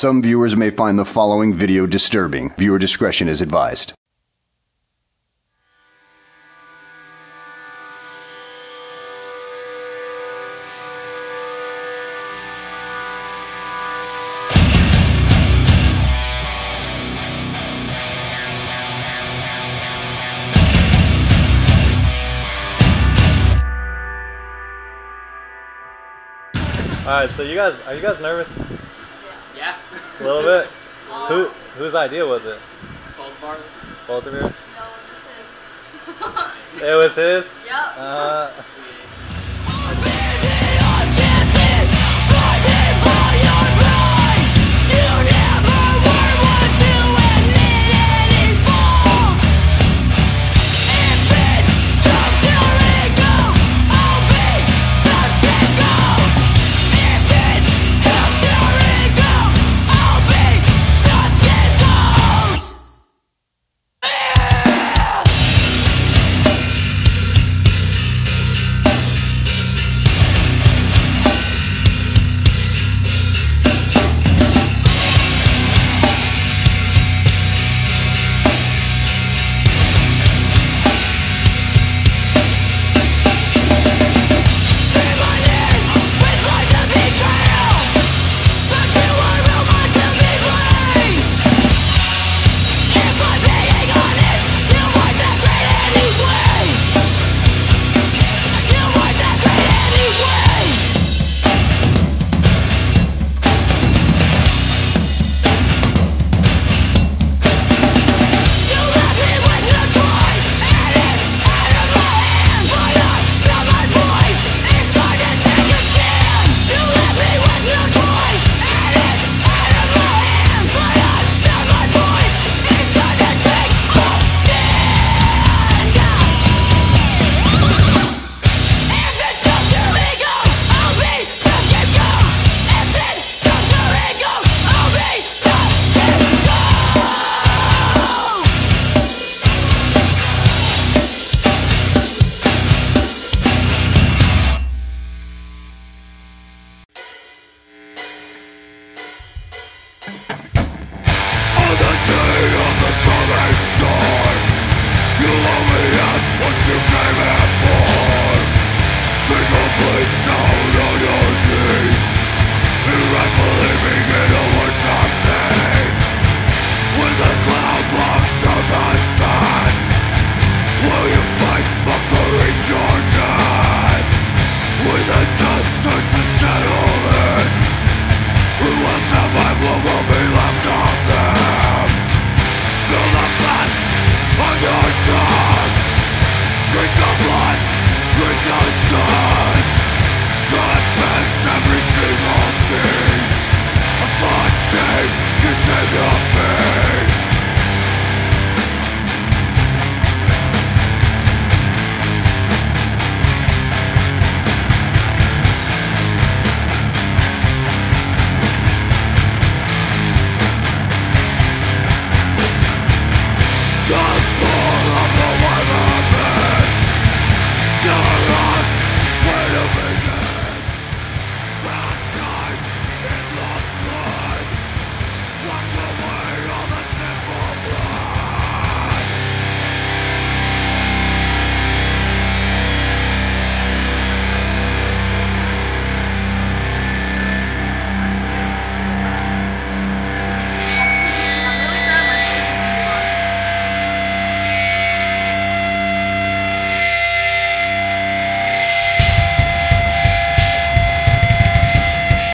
Some viewers may find the following video disturbing. Viewer discretion is advised. Alright, so are you guys nervous? Yeah. A little bit? Whose idea was it? Both of ours. Both of you? No, it was his. It was his? Yep. Up.